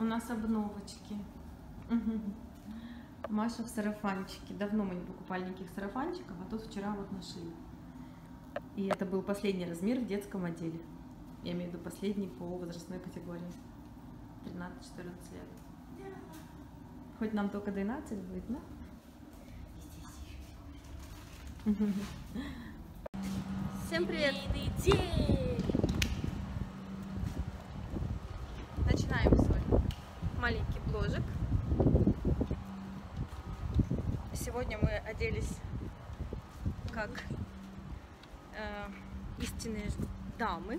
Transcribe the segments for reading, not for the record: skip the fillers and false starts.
У нас обновочки. Маша в сарафанчике. Давно мы не покупали никаких сарафанчиков, а тут вчера вот нашли. И это был последний размер в детском отделе. Я имею в виду последний по возрастной категории. 13-14 лет. Да. Хоть нам только 12 будет, да? Всем привет! Начинаем свой маленький бложик. Сегодня мы оделись как истинные дамы.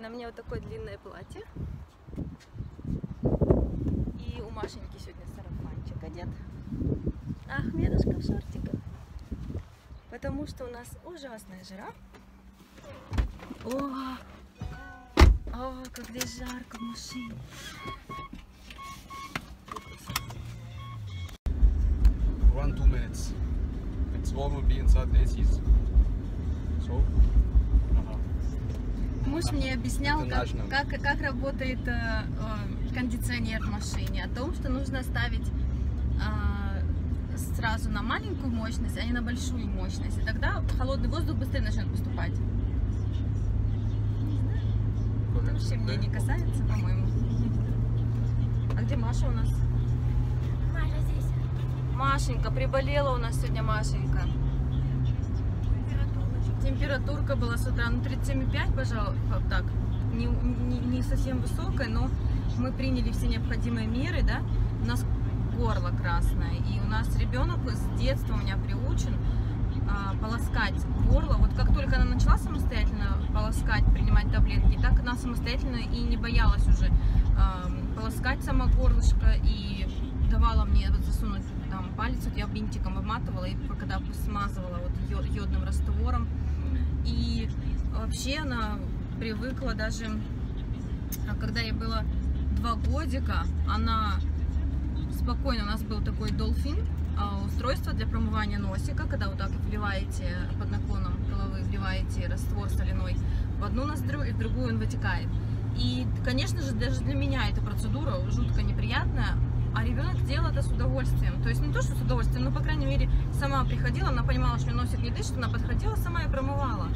На мне вот такое длинное платье. И у Машеньки сегодня сарафанчик одет. Ахмедушка в шортиках. Потому что у нас ужасная жара. О, как здесь жарко в машине. Муж мне объяснял, как работает кондиционер в машине, о том, что нужно ставить сразу на маленькую мощность, а не на большую мощность, и тогда холодный воздух быстрее начнет поступать. Вообще мне не касается, по-моему. А где Маша у нас? Маша здесь. Машенька, приболела у нас сегодня Машенька. Температурка была с утра, ну 37,5, пожалуй, так, не совсем высокая, но мы приняли все необходимые меры, да, у нас горло красное, и у нас ребенок с детства у меня приучен полоскать горло, вот как только она начала самостоятельно полоскать, принимать таблетки, так она самостоятельно и не боялась уже полоскать сама горлышко, и давала мне вот засунуть там палец, вот я бинтиком обматывала, и когда смазывала вот йодным раствором. И вообще она привыкла, даже когда ей было 2 годика, она спокойно, у нас был такой долфин, устройство для промывания носика, когда вот так вливаете под наклоном головы, вливаете раствор соляной в одну ноздрю, и в другую он вытекает. И, конечно же, даже для меня эта процедура жутко неприятная, а ребенок делал это с удовольствием. То есть не то, что с удовольствием, но, по крайней мере, сама приходила, она понимала, что носик не дышит, она подходила, сама и промывала.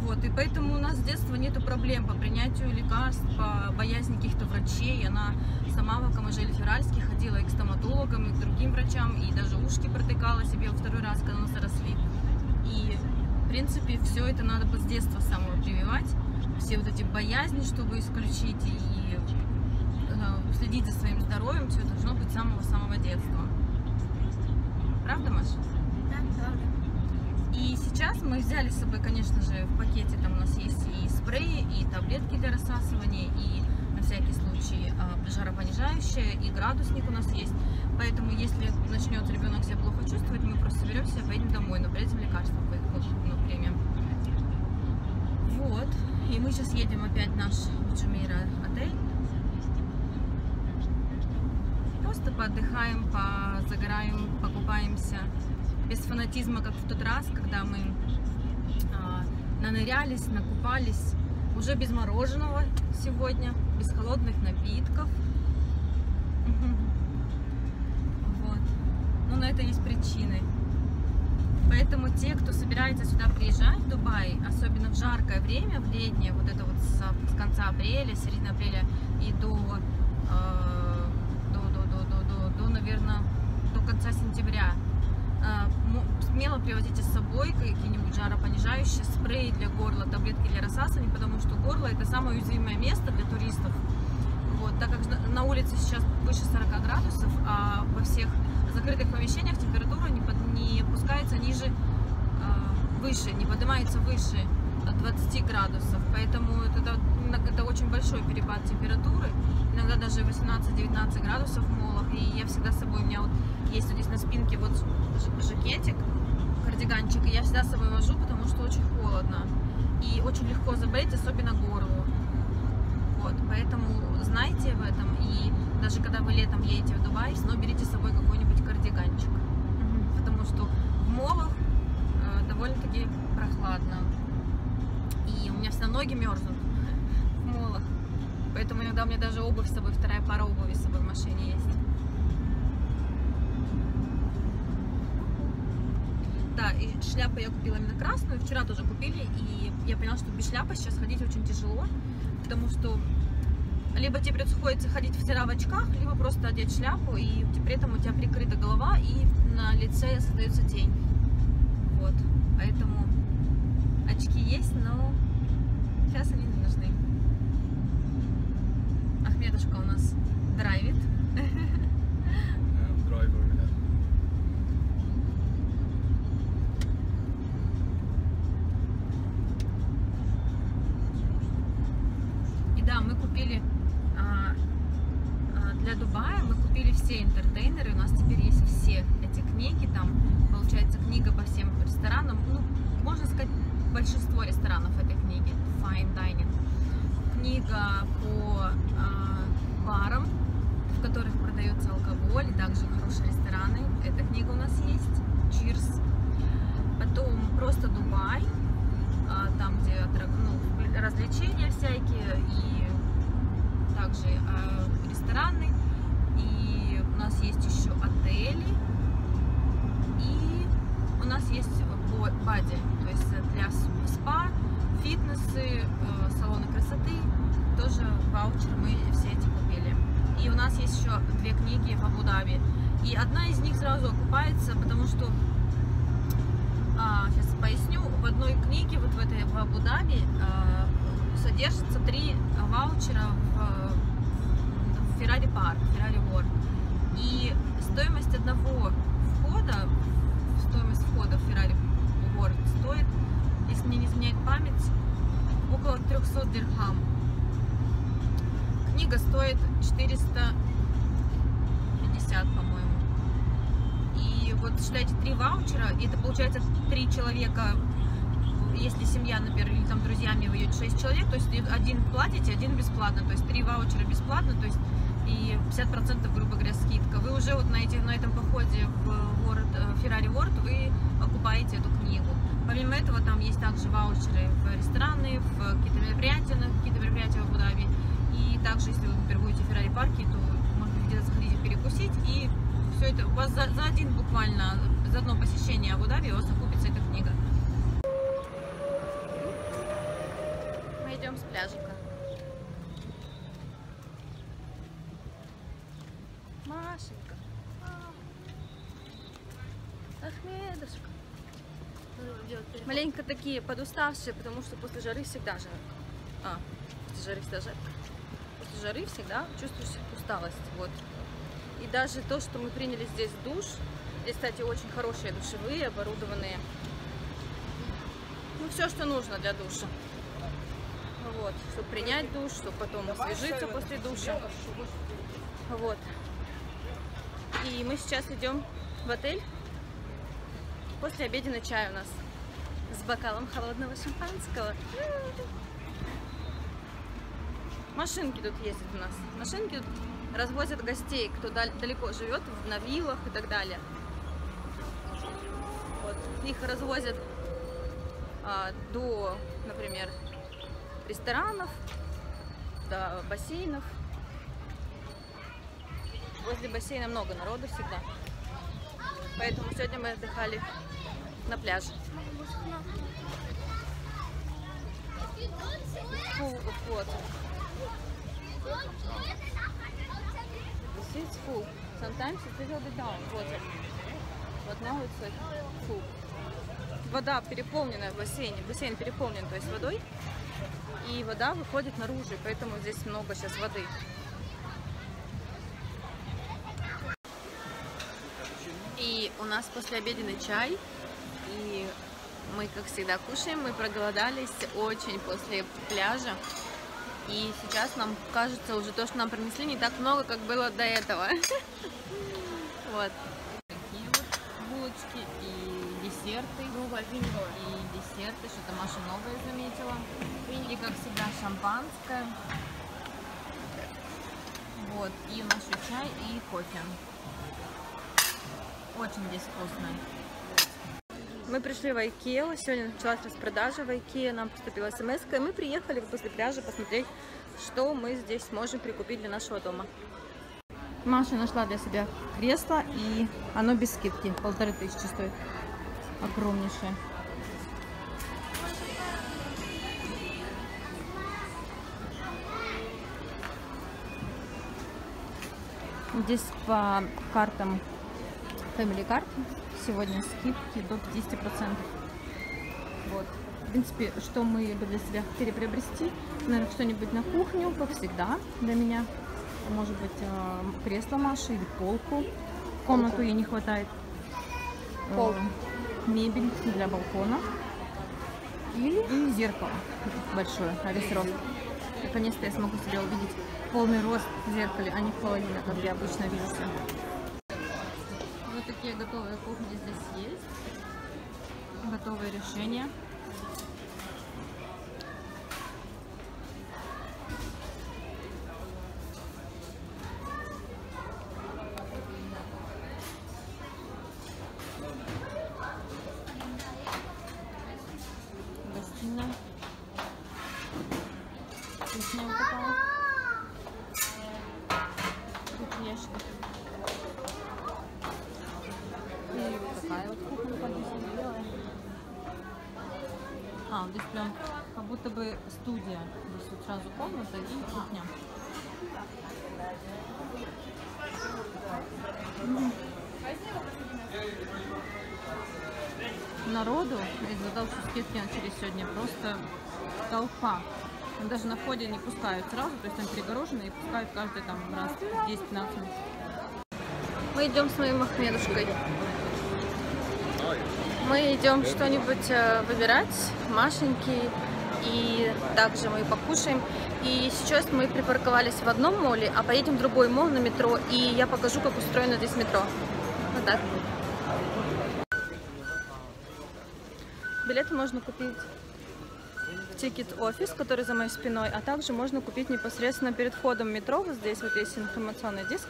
Вот, и поэтому у нас с детства нету проблем по принятию лекарств, по боязни каких-то врачей. Она сама, пока мы жили в Иральске, ходила и к стоматологам, и к другим врачам, и даже ушки протыкала себе второй раз, когда у нас заросли. И, в принципе, все это надо бы с детства самого прививать. Все вот эти боязни, чтобы исключить и следить за своим здоровьем, все должно быть с самого-самого детства. Правда, Маша? Да, правда. И сейчас мы взяли с собой, конечно же, в пакете там у нас есть и спреи, и таблетки для рассасывания, и на всякий случай жаропонижающее, и градусник у нас есть. Поэтому если начнет ребенок себя плохо чувствовать, мы просто соберемся и поедем домой, но при этом лекарства примем. Вот. И мы сейчас едем опять в наш Jumeirah отель. Просто поотдыхаем, позагораем, покупаемся. Без фанатизма, как в тот раз, когда мы нанырялись, накупались. Уже без мороженого сегодня, без холодных напитков. Вот. Но на это есть причины. Поэтому те, кто собирается сюда приезжать, в Дубай, особенно в жаркое время, в летнее, вот это вот с конца апреля, середины апреля и до наверное, до конца сентября, смело привозите с собой какие-нибудь жаропонижающие, спреи для горла, таблетки для рассасывания, потому что горло — это самое уязвимое место для туристов. Вот, так как на улице сейчас выше 40 градусов, а во всех закрытых помещениях температура не опускается ниже, выше, не поднимается выше 20 градусов, поэтому это очень большой перепад температуры, иногда даже 18-19 градусов в молах, и я всегда с собой, у меня вот есть вот здесь на спинке вот жакетик, кардиганчик, и я всегда с собой вожу, потому что очень холодно, и очень легко заболеть, особенно горлу, вот, поэтому знайте об этом, и даже когда вы летом едете в Дубай, но берите с собой какой-нибудь кардиганчик, потому что в молах довольно-таки прохладно. И у меня все ноги мерзнут молах. Поэтому иногда у меня даже обувь с собой, вторая пара обуви с собой в машине есть. Да, и шляпу я купила именно красную, вчера тоже купили, и я поняла, что без шляпы сейчас ходить очень тяжело, потому что либо тебе приходится ходить всегда в очках, либо просто одеть шляпу, и при этом у тебя прикрыта голова, и на лице остается тень. Вот, поэтому очки есть, но сейчас они не нужны. Ахмедушка у нас драйвит. Для Дубая мы купили все интертейнеры, у нас теперь есть все эти книги, там получается книга по всем ресторанам, ну, можно сказать, большинство ресторанов этой книги, Fine Dining, книга по барам, в которых продается алкоголь, и также хорошие рестораны, эта книга у нас есть, Cheers, потом просто Дубай, там где ну, развлечения всякие и также рестораны, и у нас есть еще отели, и у нас есть бади, то есть для спа, фитнесы, салоны красоты, тоже ваучер, мы все эти купили. И у нас есть еще две книги в Абу-Даби, и одна из них сразу окупается, потому что, сейчас поясню, в одной книге, вот в этой в Абу-Даби, содержится 3 ваучера в Ferrari Park, Ferrari World. И стоимость одного входа, стоимость входа в Ferrari World стоит, если мне не изменяет память, около 300 дирхам. Книга стоит 450, по-моему. И вот, считайте, 3 ваучера, и это получается 3 человека. Если семья, например, или там друзьями вы идете 6 человек, то есть один платите, один бесплатно, то есть 3 ваучера бесплатно, то есть и 50%, грубо говоря, скидка. Вы уже вот на этом походе в город Ferrari World вы покупаете эту книгу. Помимо этого там есть также ваучеры в рестораны, в какие-то мероприятия, на какие-то мероприятия в Абу-Даби. И также, если вы, например, будете в Ferrari парке, то можно где-то заходить перекусить, и все это у вас за один буквально, за одно посещение Абу-Даби у вас окупится эта книга. Идем с пляжика. Машенька. Ахмедушка. Маленько такие подуставшие, потому что после жары всегда жарко. После жары всегда чувствуешь усталость. Вот. И даже то, что мы приняли здесь душ. Здесь, кстати, очень хорошие душевые, оборудованные. Ну, все, что нужно для душа. Вот, чтобы принять душ, чтобы потом освежиться после душа. Вот. И мы сейчас идем в отель. После обеденный чай у нас с бокалом холодного шампанского. Машинки тут ездят у нас. Машинки тут развозят гостей, кто далеко живет, на виллах и так далее. Вот. Их развозят до, например, ресторанов, до бассейнов. Возле бассейна много народу всегда. Поэтому сегодня мы отдыхали на пляже. Вот. This is full. Sometimes it's a little bit down. Water. But now it's like full. Вода переполнена в бассейне. Бассейн переполнен, то есть водой. И вода выходит наружу, поэтому здесь много сейчас воды. И у нас послеобеденный чай. И мы, как всегда, кушаем. Мы проголодались очень после пляжа. И сейчас нам кажется, уже то, что нам принесли, не так много, как было до этого. Вот. Такие вот булочки и десерты. И десерты, что-то Маша новое заметила. И, как всегда, шампанское. Вот, и у нас еще чай и кофе. Очень здесь вкусно. Мы пришли в IKEA, сегодня началась распродажа в IKEA, нам поступила смс, и мы приехали после пляжа посмотреть, что мы здесь можем прикупить для нашего дома. Маша нашла для себя кресло, и оно без скидки, 1500 стоит, огромнейшее. Здесь по картам Family Card сегодня скидки до 50%. Вот. В принципе, что мы бы для себя хотели приобрести, наверное, что-нибудь на кухню, как всегда, для меня. Может быть, кресло Маши или полку. Комнату ей не хватает. Мебель для балкона. И зеркало большое, Алисрос. Наконец-то я смогу себя увидеть полный рост в зеркале, а не в половину, как я обычно вижу. Вот такие готовые кухни здесь есть. Готовые решения. Гостиная. Вкусная такая. Тут ящик. И вот такая вот кухня, по-моему, белая. А, здесь прям как будто бы студия. Здесь вот сразу комната и кухня. Народу из-за того, что скидки начались сегодня, просто толпа. Даже на входе не пускают сразу, то есть они перегорожены и пускают каждый там раз 10-15 минут. Мы идем с моим Ахмедушкой. Мы идем что-нибудь выбирать, Машеньки, и также мы покушаем. И сейчас мы припарковались в одном молле, а поедем в другой молл на метро, и я покажу, как устроено здесь метро. Вот так. Билеты можно купить в тикет-офис, который за моей спиной, а также можно купить непосредственно перед входом в метро. Вот здесь вот есть информационный диск.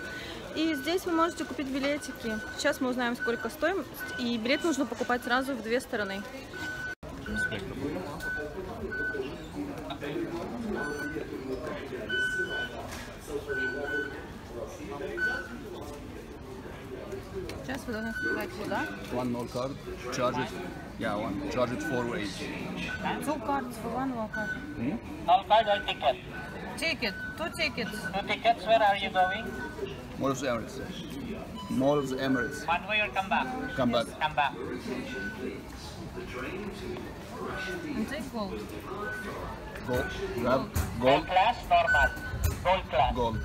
И здесь вы можете купить билетики. Сейчас мы узнаем, сколько стоимость. И билет нужно покупать сразу в две стороны. Сейчас вы должны сказать, куда. One more card, charge it. Yeah, one. Charge it 4 ways. Two cards for one more card. All card or ticket? Ticket. Two tickets. Two tickets. Where are you going? Mall of the Emirates. Mall of the Emirates. One way or come back? Come back. Yes, come back. And take gold. Gold. Grab gold. Gold class, normal. Gold class. Gold.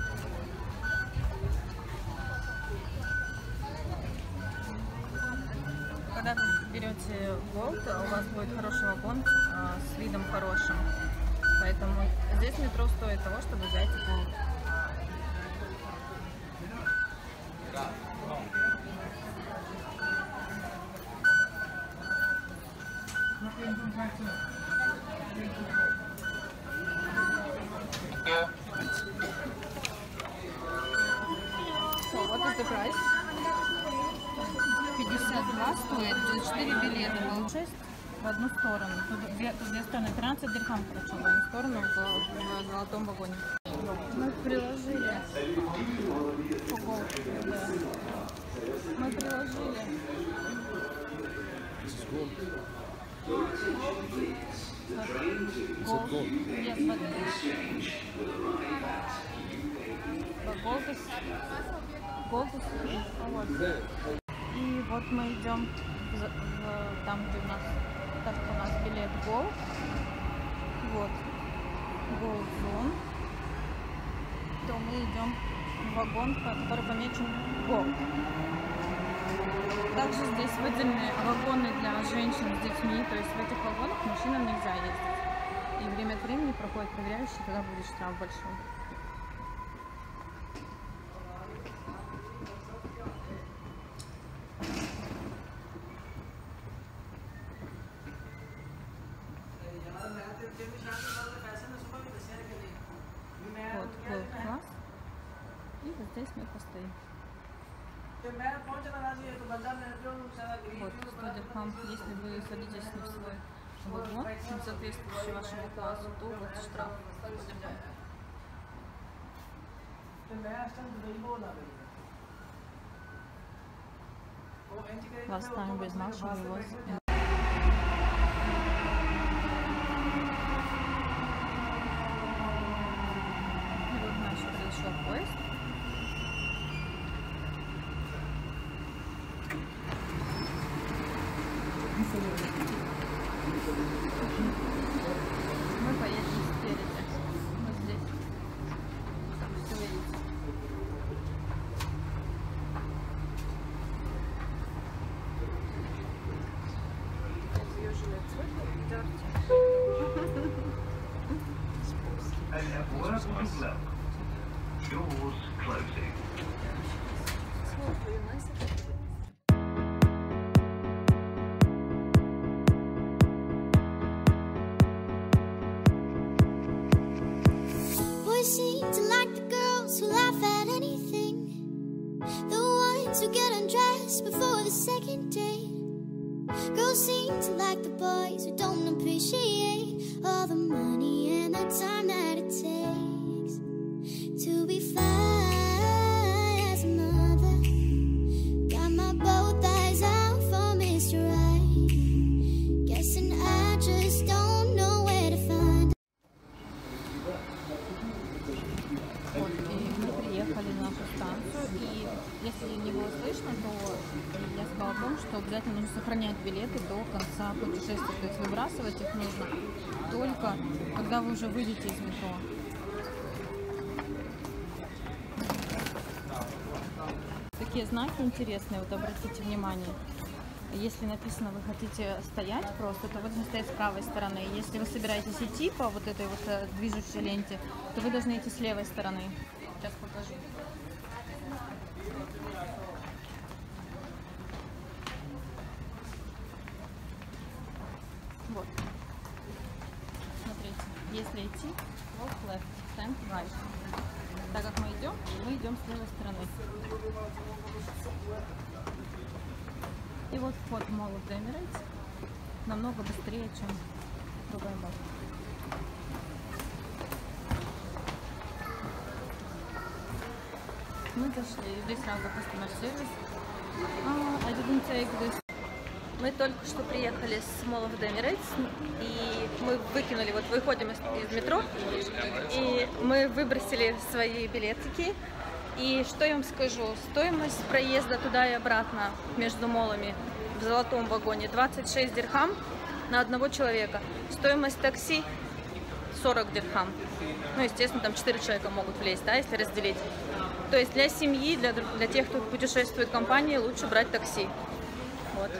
Когда вы берете Gold, у вас будет хороший вагон с видом хорошим. Поэтому здесь метро стоит того, чтобы взять Gold. So, what is the price? 52 стоит, 4 билета, получается в одну сторону. Тут две стороны, 13 дирхам, короче, в одну сторону в золотом вагоне. Мы приложили. Ого, да. Мы приложили. Голд. И вот мы идем там, где у нас, так как у нас билет Gold. Вот Gold Zone. То мы идем в вагон, который помечен Gold. Также здесь выделены вагоны для женщин с детьми, то есть в этих вагонах мужчинам нельзя ездить. И время от времени проходит проверяющий, тогда будет штраф большой. Вот, Gold Class. И вот здесь мы постоим. Вот, судя вам, если вы садитесь не в свой вагон, соответствующий вашему классу, то вот штраф. Last time with Машулька was in before the second date. Girls seem to like the boys who don't appreciate all the money and the time that it takes to be fly as a mother. Got my both eyes out for Mr. Right. Guessing I just don't know where to find. Вот, и мы приехали на нашу станцию, и если не было слышно, то я сказала о том, что обязательно нужно сохранять билеты до конца путешествия, то есть выбрасывать их нужно только, когда вы уже выйдете из метро. Такие знаки интересные, вот обратите внимание. Если написано, вы хотите стоять просто, то вы должны стоять с правой стороны. Если вы собираетесь идти по вот этой вот движущей ленте, то вы должны идти с левой стороны. Сейчас покажу. Вот. Смотрите, если идти, walk left, stand right. Так как мы идем с левой стороны. И вот вход в Mall of the Emirates намного быстрее, чем Дубай. Мы зашли, здесь сразу customer service. I didn't take this. Мы только что приехали с Mall of the Emirates, и мы выкинули, вот выходим из метро, и мы выбросили свои билетики. И что я вам скажу, стоимость проезда туда и обратно между молами в золотом вагоне 26 дирхам на одного человека. Стоимость такси 40 дирхам. Ну, естественно, там 4 человека могут влезть, да, если разделить. То есть для семьи, для тех, кто путешествует в компании, лучше брать такси. Вот.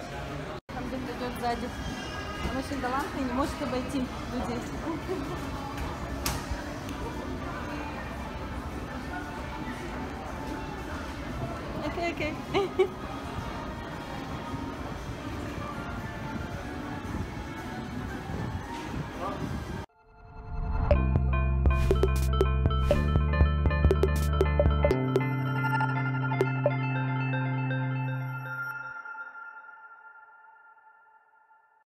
Там где-то идет сзади. Он очень талантливый, не может обойти людей. Okay.